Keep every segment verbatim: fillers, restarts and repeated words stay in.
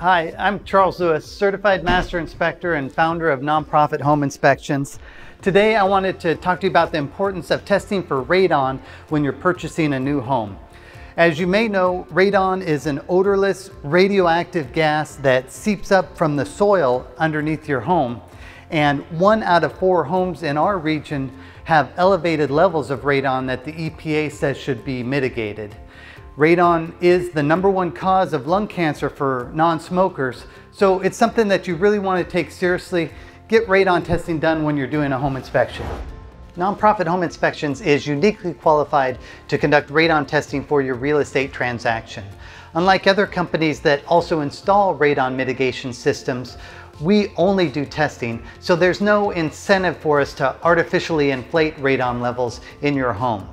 Hi, I'm Charles Lewis, Certified Master Inspector and founder of Nonprofit Home Inspections. Today I wanted to talk to you about the importance of testing for radon when you're purchasing a new home. As you may know, radon is an odorless radioactive gas that seeps up from the soil underneath your home. And one out of four homes in our region have elevated levels of radon that the E P A says should be mitigated. Radon is the number one cause of lung cancer for non-smokers, so it's something that you really want to take seriously. Get radon testing done when you're doing a home inspection. Nonprofit Home Inspections is uniquely qualified to conduct radon testing for your real estate transaction. Unlike other companies that also install radon mitigation systems, we only do testing, so there's no incentive for us to artificially inflate radon levels in your home.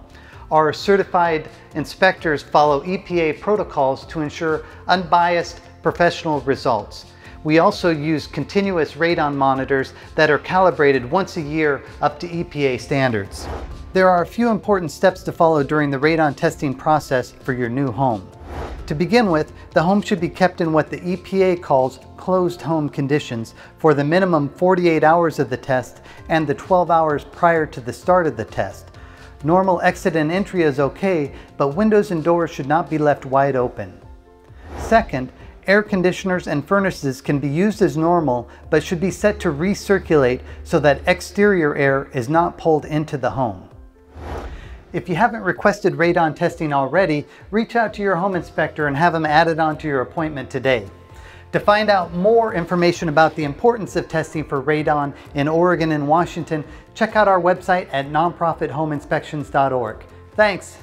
Our certified inspectors follow E P A protocols to ensure unbiased professional results. We also use continuous radon monitors that are calibrated once a year up to E P A standards. There are a few important steps to follow during the radon testing process for your new home. To begin with, the home should be kept in what the E P A calls closed home conditions for the minimum forty-eight hours of the test and the twelve hours prior to the start of the test. Normal exit and entry is okay, but windows and doors should not be left wide open. Second, air conditioners and furnaces can be used as normal, but should be set to recirculate so that exterior air is not pulled into the home. If you haven't requested radon testing already, reach out to your home inspector and have them added onto your appointment today. To find out more information about the importance of testing for radon in Oregon and Washington, check out our website at nonprofit home inspections dot org. Thanks.